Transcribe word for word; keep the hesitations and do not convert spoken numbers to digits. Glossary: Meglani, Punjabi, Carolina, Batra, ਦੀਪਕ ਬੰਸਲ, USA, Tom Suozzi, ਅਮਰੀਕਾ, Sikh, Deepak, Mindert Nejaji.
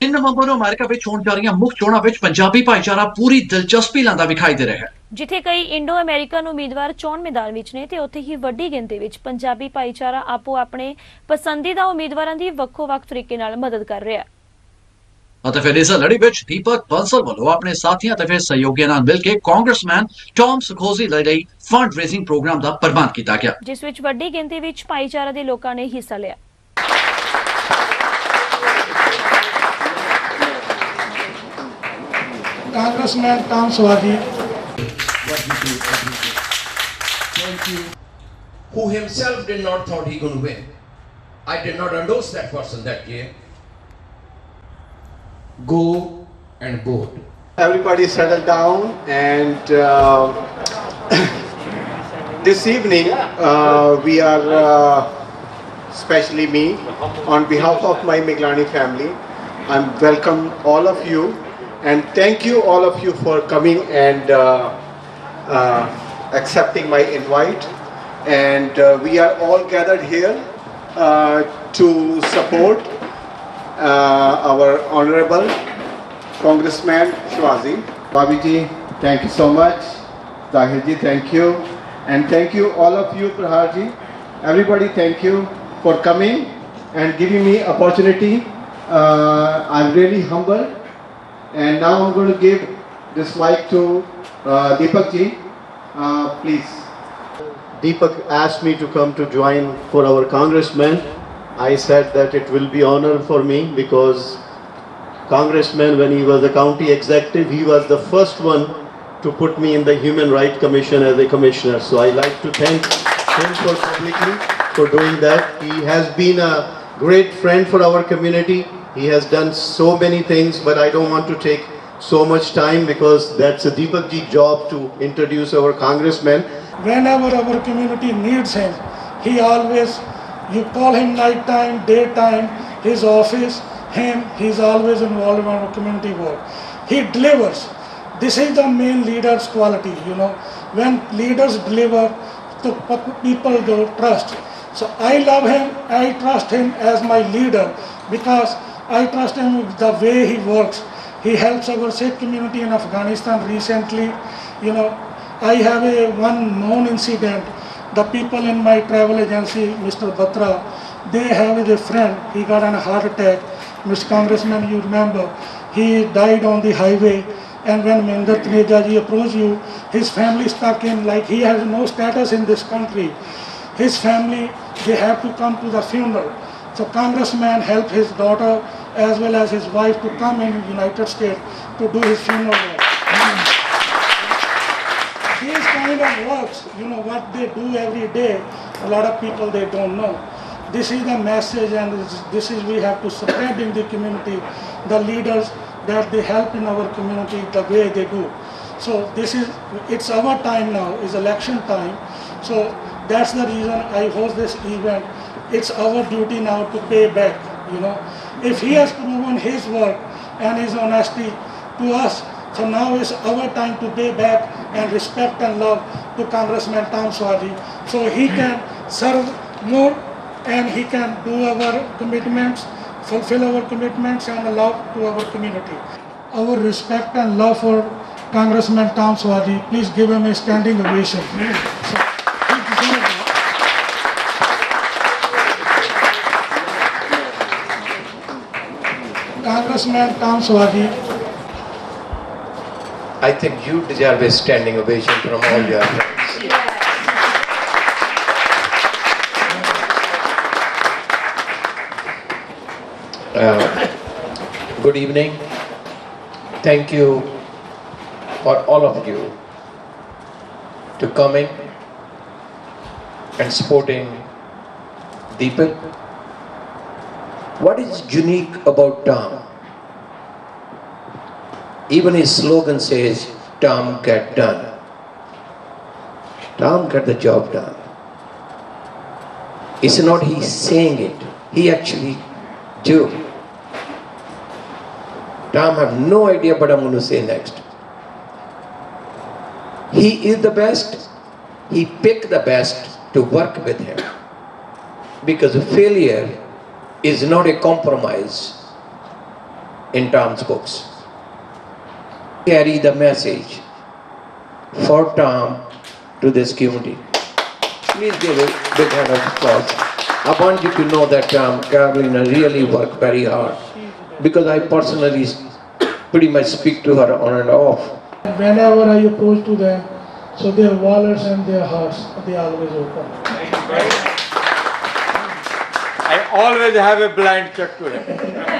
ਤਿੰਨ ਨਵੰਬਰ ਨੂੰ ਅਮਰੀਕਾ ਵਿੱਚ ਹੋਣ ਜਾ ਰਹੀਆਂ ਮੁੱਖ ਚੋਣਾਂ ਵਿੱਚ ਪੰਜਾਬੀ ਭਾਈਚਾਰਾ ਪੂਰੀ ਦਿਲਚਸਪੀ ਲੈਂਦਾ ਵਿਖਾਈ ਦੇ ਰਿਹਾ ਹੈ। ਜਿੱਥੇ ਕਈ ਇੰਡੋ ਅਮਰੀਕਨ ਉਮੀਦਵਾਰ ਚੋਣ ਮੈਦਾਨ ਵਿੱਚ ਨੇ ਤੇ ਉੱਥੇ ਹੀ ਵੱਡੀ ਗਿਣਤੀ ਵਿੱਚ ਪੰਜਾਬੀ ਭਾਈਚਾਰਾ ਆਪੋ ਆਪਣੇ ਪਸੰਦੀਦਾ ਉਮੀਦਵਾਰਾਂ ਦੀ ਵੱਖੋ-ਵੱਖ ਤਰੀਕੇ ਨਾਲ ਮਦਦ ਕਰ ਰਿਹਾ ਹੈ। ਅਤੇ ਫਿਰ ਇਸ ਲੜੀ ਵਿੱਚ ਦੀਪਕ ਬੰਸਲ ਵੱਲੋਂ ਆਪਣੇ ਸਾਥੀਆਂ ਤੇ ਫਿਰ ਸਹਿਯੋਗੀਆਂ ਨਾਲ ਮਿਲ ਕੇ ਕਾਂਗਰਸਮੈਨ ਟੌਮ ਸੁਖੋਜ਼ੀ ਲਈ ਫੰਡ ਰੇਜ਼ਿੰਗ ਪ੍ਰੋਗਰਾਮ ਦਾ ਪ੍ਰਬੰਧ ਕੀਤਾ ਗਿਆ, ਜਿਸ ਵਿੱਚ ਵੱਡੀ ਗਿਣਤੀ ਵਿੱਚ ਭਾਈਚਾਰਾ ਦੇ ਲੋਕਾਂ ਨੇ ਹਿੱਸਾ ਲਿਆ। Congressman Tom Suozzi, thank you, who himself did not thought he could win. I did not endorse that person that year. Go and vote. Everybody settle down and uh, this evening uh, we are, uh, especially me, on behalf of my Meglani family, I'm welcome all of you. And thank you all of you for coming and uh, uh, accepting my invite. And uh, we are all gathered here uh, to support uh, our Honorable Congressman Suozzi. Babi ji, thank you so much. Tahir ji, thank you. And thank you all of you, Prahar ji. Everybody, thank you for coming and giving me opportunity. Uh, I'm really humbled. And now I'm going to give this mic to uh, Deepak ji, uh, please. Deepak asked me to come to join for our congressman. I said that it will be honor for me because congressman, when he was a county executive, he was the first one to put me in the Human Rights Commission as a commissioner. So I like to thank him for publicly for doing that. He has been a great friend for our community. He has done so many things, but I don't want to take so much time because that's a Deepak ji job to introduce our congressman. Whenever our community needs him, he always, you call him night time, daytime, his office, him, he's always involved in our community work. He delivers. This is the main leader's quality, you know. When leaders deliver, the people go trust. So I love him, I trust him as my leader because I trust him with the way he works. He helps our Sikh community in Afghanistan recently. You know, I have a one known incident. The people in my travel agency, Mister Batra, they have a friend. He got a heart attack. Mister Congressman, you remember, he died on the highway. And when Mindert Nejaji approached you, his family stuck in like he has no status in this country. His family, they have to come to the funeral. So Congressman helped his daughter as well as his wife to come in the United States to do his funeral work. These kind of works, you know, what they do every day, a lot of people they don't know. This is the message and this is we have to spread in the community, the leaders that they help in our community the way they do. So this is, it's our time now, it's election time. So that's the reason I host this event. It's our duty now to pay back, you know. If he has proven his work and his honesty to us, so now it's our time to pay back and respect and love to Congressman Tom Suozzi, so he can serve more and he can do our commitments, fulfill our commitments and allow to our community. Our respect and love for Congressman Tom Suozzi, please give him a standing ovation. So, Congressman Tom Suozzi, I think you deserve a standing ovation from all your friends. Yeah. Uh, good evening. Thank you for all of you to coming and supporting Deepak. What is unique about Tom? Even his slogan says, Tom get done. Tom get the job done. It's not he saying it, he actually do. Tom have no idea what I'm going to say next. He is the best. He picked the best to work with him. Because failure is not a compromise. in Tom's books. Carry the message for Tom to this community. Please give a big hand of applause. I want you to know that Tom, Carolina really worked very hard, because I personally pretty much speak to her on and off. Whenever I approach to them, so their wallets and their hearts, they always open. Thank you very much. I always have a blind check to them.